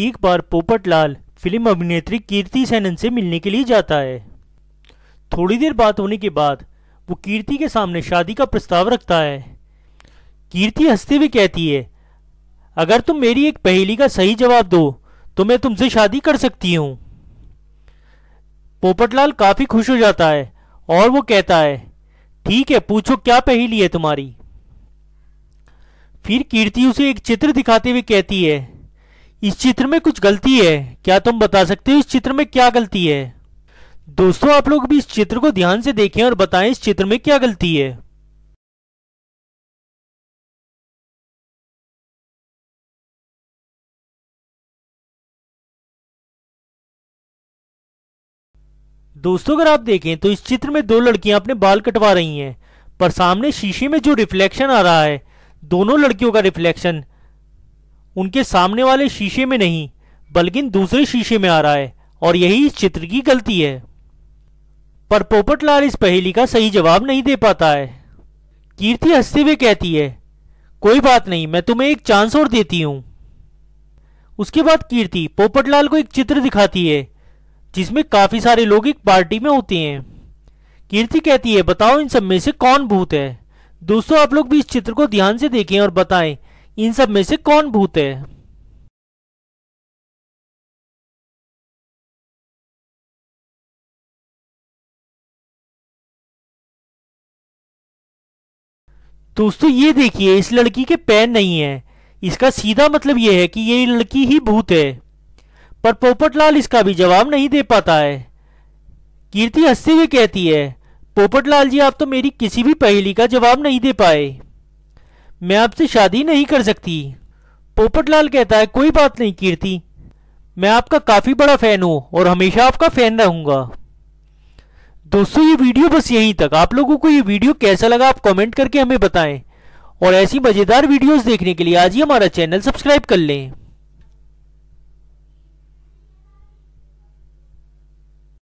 एक बार पोपटलाल फिल्म अभिनेत्री कीर्ति सैनन से मिलने के लिए जाता है। थोड़ी देर बात होने के बाद वो कीर्ति के सामने शादी का प्रस्ताव रखता है। कीर्ति हंसते हुए कहती है, अगर तुम मेरी एक पहेली का सही जवाब दो तो मैं तुमसे शादी कर सकती हूँ। पोपटलाल काफी खुश हो जाता है और वो कहता है, ठीक है पूछो क्या पहेली है तुम्हारी। फिर कीर्ति उसे एक चित्र दिखाते हुए कहती है, इस चित्र में कुछ गलती है, क्या तुम बता सकते हो इस चित्र में क्या गलती है। दोस्तों आप लोग भी इस चित्र को ध्यान से देखें और बताएं इस चित्र में क्या गलती है। दोस्तों अगर आप देखें तो इस चित्र में दो लड़कियां अपने बाल कटवा रही हैं, पर सामने शीशे में जो रिफ्लेक्शन आ रहा है, दोनों लड़कियों का रिफ्लेक्शन उनके सामने वाले शीशे में नहीं बल्कि दूसरे शीशे में आ रहा है और यही इस चित्र की गलती है। पर पोपटलाल इस पहेली का सही जवाब नहीं दे पाता है। कीर्ति हंसते हुए कहती है, कोई बात नहीं मैं तुम्हें एक चांस और देती हूँ। उसके बाद कीर्ति पोपटलाल को एक चित्र दिखाती है जिसमें काफी सारे लोग एक पार्टी में होते हैं। कीर्ति कहती है, बताओ इन सब में से कौन भूत है। दोस्तों आप लोग भी इस चित्र को ध्यान से देखें और बताएं इन सब में से कौन भूत है। दोस्तों ये देखिए इस लड़की के पैर नहीं है, इसका सीधा मतलब यह है कि ये लड़की ही भूत है। पर पोपटलाल इसका भी जवाब नहीं दे पाता है। कीर्ति हंसते हुए कहती है, पोपटलाल जी आप तो मेरी किसी भी पहेली का जवाब नहीं दे पाए, मैं आपसे शादी नहीं कर सकती। पोपटलाल कहता है, कोई बात नहीं कीर्ति, मैं आपका काफी बड़ा फैन हूँ और हमेशा आपका फैन रहूंगा। दोस्तों ये वीडियो बस यहीं तक। आप लोगों को ये वीडियो कैसा लगा आप कमेंट करके हमें बताएं और ऐसी मजेदार वीडियोस देखने के लिए आज ही हमारा चैनल सब्सक्राइब कर लें।